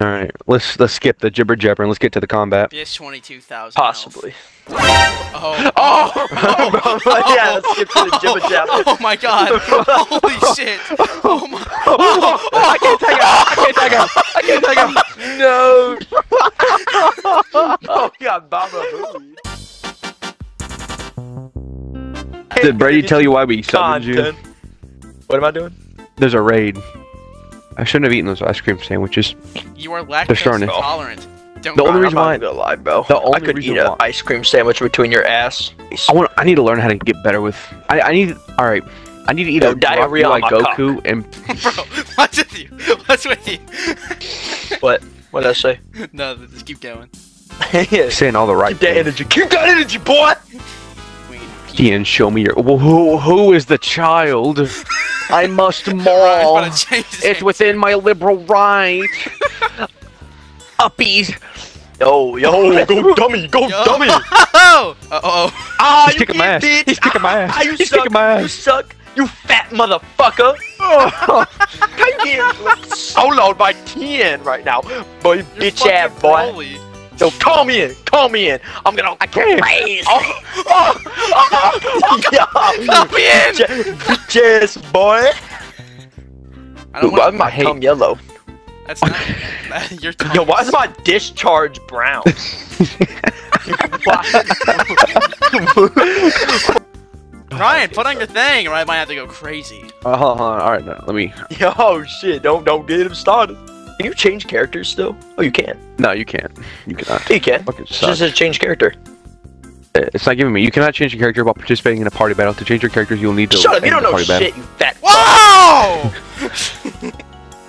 All right, let's skip the jibber jabber and let's get to the combat. Yes, 22,000. Possibly. Oh! Oh! Oh! Oh! Yeah, let's skip to the jibber jabber. Oh my God! Holy shit! Oh my! Oh! Oh! I can't take it! I can't take it! I can't take it! No! Oh God, Baba! Did Brady tell you why we summoned you? What am I doing? There's a raid. I shouldn't have eaten those ice cream sandwiches. You are lactose intolerant. Don't the only reason why I'm alive, bro. The only I could eat an ice cream sandwich between your ass. I need to learn how to get better with. I need to eat a diarrhea like Goku cock. And. Bro, what's with you? What's with you? What? What did I say? No, just keep going. Saying all the right. Keep that energy. Keep that energy, boy. Ian, show me your. Who is the child? I must maul. It's within my liberal right. Uppies. Yo, yo, go dummy, go dummy. Oh, oh. Ah, he's kicking my ass. He's kicking my ass. He's kicking my ass. You suck. You fat motherfucker. I get soloed by Tien right now, boy, bitch ass boy. So call me in, call me in. I'm gonna. I can't. Oh, oh, oh, oh, yeah. Call me in, bitches, boy. I don't. Ooh, why is my cum yellow? That's not. Your tongue. Yo, why is my discharge brown? Ryan, put on your thing, or I might have to go crazy. All right, now let me. Yo, shit! Don't get him started. Can you change characters still? Oh, you can't. No, you can't. You cannot. You can. It's just a change character. It's not giving me. You cannot change your character while participating in a party battle. To change your characters, you'll need to. Shut up! You don't know shit, you fat. Wow!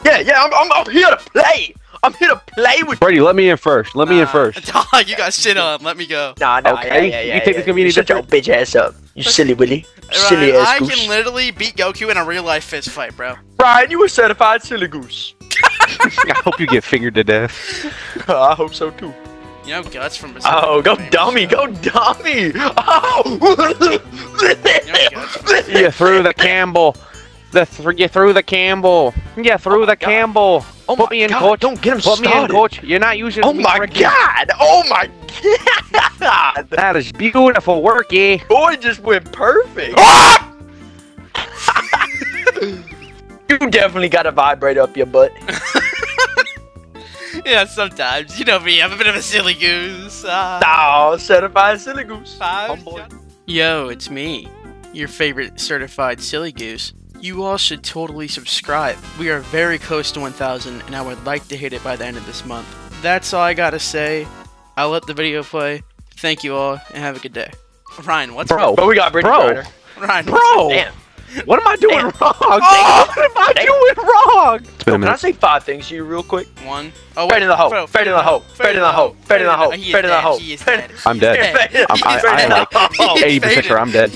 Yeah. I'm here to play. I'm here to play with you. Brady, let me in first. Let me in first. You got shit on. Let me go. Nah. Okay. Yeah, you think it's gonna be any different? Shut your bitch ass up. You silly willy. Silly ass goose. I can literally beat Goku in a real life fist fight, bro. Ryan, you were certified silly goose. I hope you get fingered to death. I hope so too. You know Guts from Berserk. Oh, go dummy, go dummy! Oh! You threw the Campbell. You threw the Campbell. You threw the Campbell. Oh, put me in, coach. Don't get him started. Put me in, coach. You're not using. Oh my God! Oh my God! That is beautiful worky. Boy, just went perfect. You definitely got a vibrator up your butt. Yeah, sometimes. You know me, I'm a bit of a silly goose. Certified silly goose. Yo, it's me, your favorite certified silly goose. You all should totally subscribe. We are very close to 1,000, and I would like to hit it by the end of this month. That's all I gotta say. I'll let the video play. Thank you all, and have a good day. Ryan, what's wrong? But we got BreadEater. Ryan, bro. Damn. What am I doing wrong? Oh, what am I doing wrong? So can I say 5 things to you real quick? 1. Oh, fade in the hole. Fade in the hole. Fade in the hole. Fade in the hole. Fade in the hole. I'm dead. I'm like 80% sure I'm dead.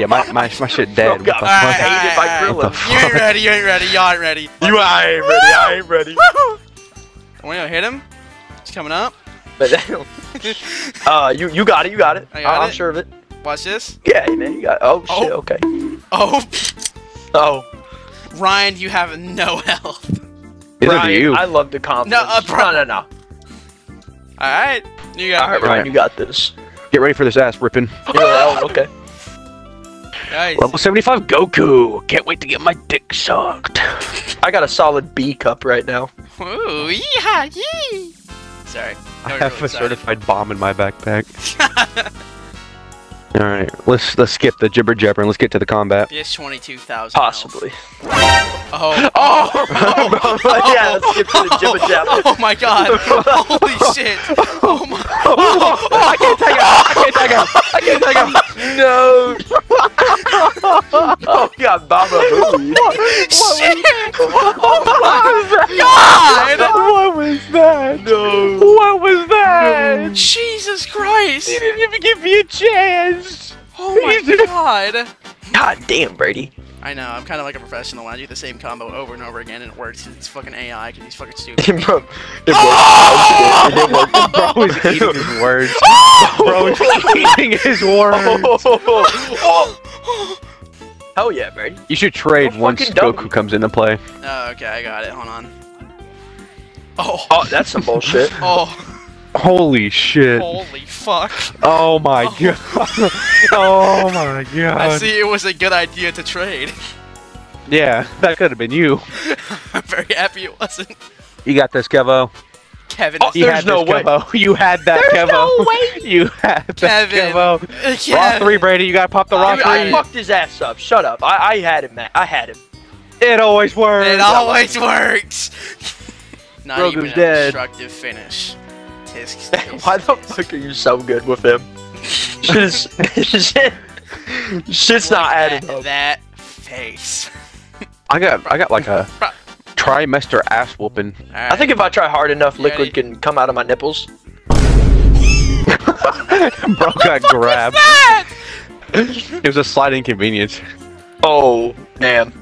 Yeah, my shit dead. What the fuck? You ain't ready. You ain't ready. Y'all ain't ready. I ain't ready. Want to hit him? It's coming up. You got it. You got it. I'm sure of it. Watch this. Yeah, man. You got. Oh shit. Okay. Oh. Oh. Ryan, you have no health. Neither do you. I love the confidence. No. Alright. You got it. Alright, Ryan, you got this. Get ready for this ass ripping. Okay. Nice. Level 75 Goku. Can't wait to get my dick sucked. I got a solid B cup right now. Ooh, yeehaw, yee. Sorry. I have a certified bomb in my backpack. All right, let's skip the jibber jabber and let's get to the combat. Yes, 22,000. Possibly. Oh. Oh. Yeah, let's skip to the jibber jabber. Oh my God! Holy shit! Oh my! Oh, I can't take it! I can't take it! I can't take it! No! Oh God, Baba! Shit! What was that? No! What was that? Jesus Christ! You didn't even give me a chance. Oh my God! God damn, Brady. I know, I'm kind of like a professional. I do the same combo over and over again, and it works. It's fucking AI, because he's fucking stupid. Bro, bro is eating his words. Bro is eating his words. Hell yeah, Brady. You should trade once Goku comes into play. Oh, okay, I got it. Hold on. Oh, oh, that's some bullshit. Oh. Holy shit. Holy fuck. Oh my god. Oh my god. I see it was a good idea to trade. Yeah, that could have been you. I'm very happy it wasn't. You got this, Kevo. Kevin, oh, there's no way. Kevo. You had that, there's Kevo. No way. You had that, Kevin. Kevo. Raw 3, Brady. You got to pop the raw 3. I fucked his ass up. Shut up. I had him, man. I had him. It always works. It always works. Not Rogue's even a dead. Destructive finish. Tisk. Why the fuck are you so good with him? Shit's not adding up. That face. I got like a trimester ass whooping. Right. I think if I try hard enough, you liquid can come out of my nipples. Bro got grabbed. It was a slight inconvenience. Oh damn.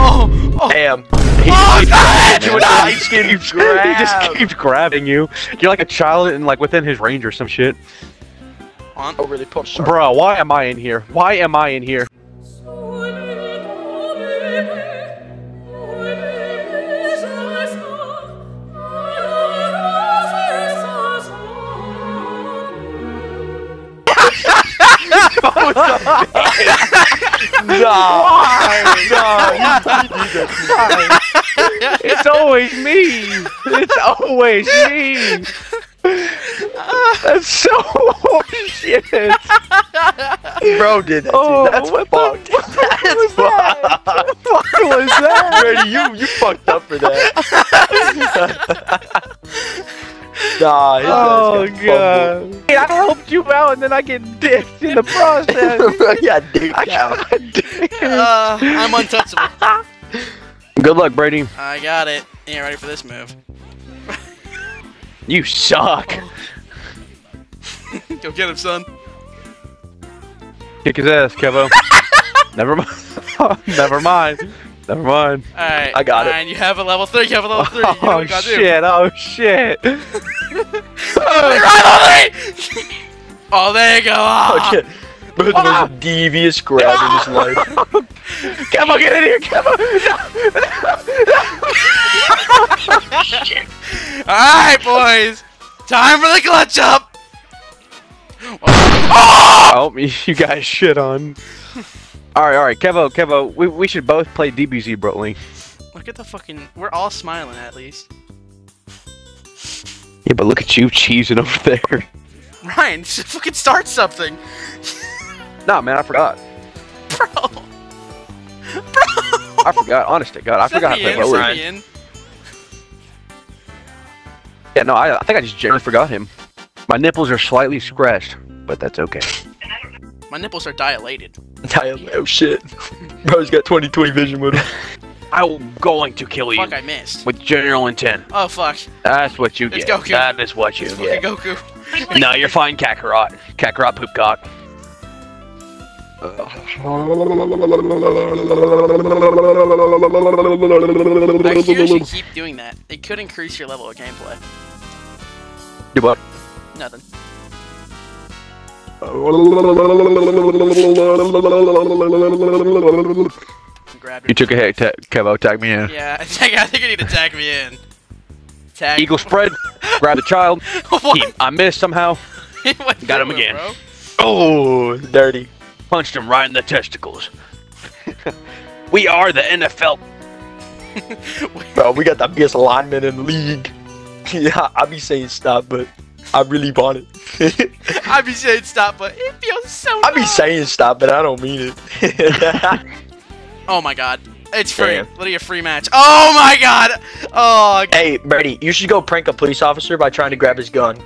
Oh, oh. Damn. He just keeps grabbing you. You're like a child and like within his range or some shit. Oh, really push. Bro, why am I in here? Why am I in here? No. It's always me. It's always me. That's so shit. Bro did that. Oh, that's what fucked. That's fucked. What the fuck was that? Brady, you fucked up for that. Nah, oh god! Hey, I helped you out, and then I get dicked in the process. Yeah, dicked out. I'm untouchable. Good luck, Brady. I got it. You ain't ready for this move. You suck. Go get him, son. Kick his ass, Kevo. Never mind. Never mind. Never mind. Alright. I got it. And you have a level 3. You have a level 3. Oh, you know what shit. Oh, shit. Oh, there you go. Oh, shit. The most devious grab in his life. Kevo, get in here, Kevo! No! Shit. Alright, boys. Time for the clutch up. Oh, you guys shit on. Alright, Kevo, we should both play DBZ, bro. Look at the fucking... We're all smiling, at least. Yeah, but look at you cheesing over there. Ryan, just fucking start something! Nah, man, I forgot. Bro! I forgot, honest to God, I forgot how to play Ryan. Yeah, no, I think I just generally forgot him. My nipples are slightly scratched, but that's okay. My nipples are dilated. Oh shit. Bro's got 20/20 vision with him. I'm going to kill you. Fuck, I missed. With general intent. Oh fuck. That's what you get. It's Goku. That is what you get. Goku. No, you're fine, Kakarot. Kakarot poopcock. Actually, you should keep doing that. It could increase your level of gameplay. Do what? Nothing. You took a hit, Kevo. Tag me in. Yeah, I think you need to tag me in. Tag. Eagle spread. Grab the child. I missed somehow. Got him again. Bro? Oh, dirty. Punched him right in the testicles. We are the NFL. Bro, we got the biggest lineman in the league. Yeah, I be saying stop, but. I really want it. I be saying stop, but it feels so I be saying stop, but I don't mean it. Oh my god. It's free. Damn. Literally a free match. Oh my god! Oh. Hey, Brady, you should go prank a police officer by trying to grab his gun.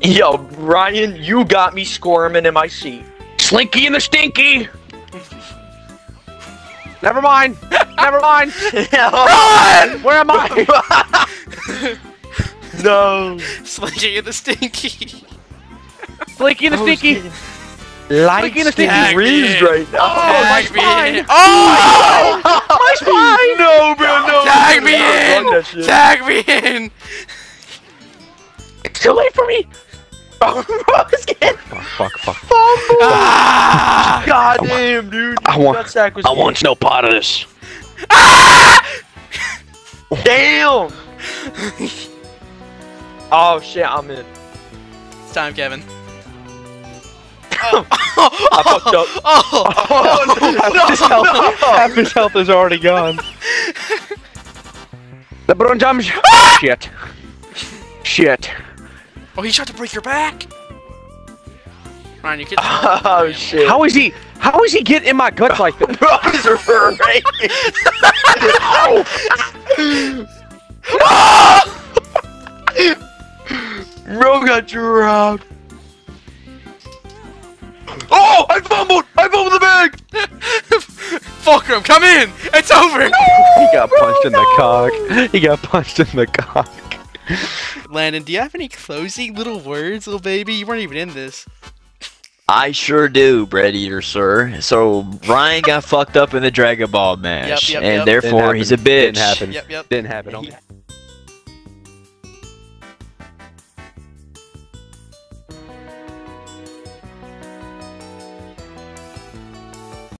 Yo, Ryan, you got me squirming in my seat. Slinky and the stinky! Never mind! Never mind! Run! Where am I? No! Slinky and the stinky! Slinky and the stinky! Slinky and the stinky! Reeves right now! Oh, my spine! Oh! My spine! No, bro, no! Tag me in! Tag me in! It's too late for me! Oh, fuck. Ah! God damn, dude! I want no part of this. Ah! Damn! Oh shit, I'm in. It's time, Kevin. Oh. I fucked up. Half his health is already gone. LeBron James. Shit. Shit. Oh, he tried to break your back. Ryan, you kidding me? Oh shit. How is he getting in my guts like that? Bro, these are for me. Bro got dropped. Oh! I fumbled! I fumbled the bag! Fulcrum, come in! It's over! No, he got punched in the cock. He got punched in the cock. Landon, do you have any closing little words, little baby? You weren't even in this. I sure do, BreadEater, sir. So, Ryan got fucked up in the Dragon Ball match. Yep, and therefore, he's a bitch. Didn't happen. Yep. Didn't happen.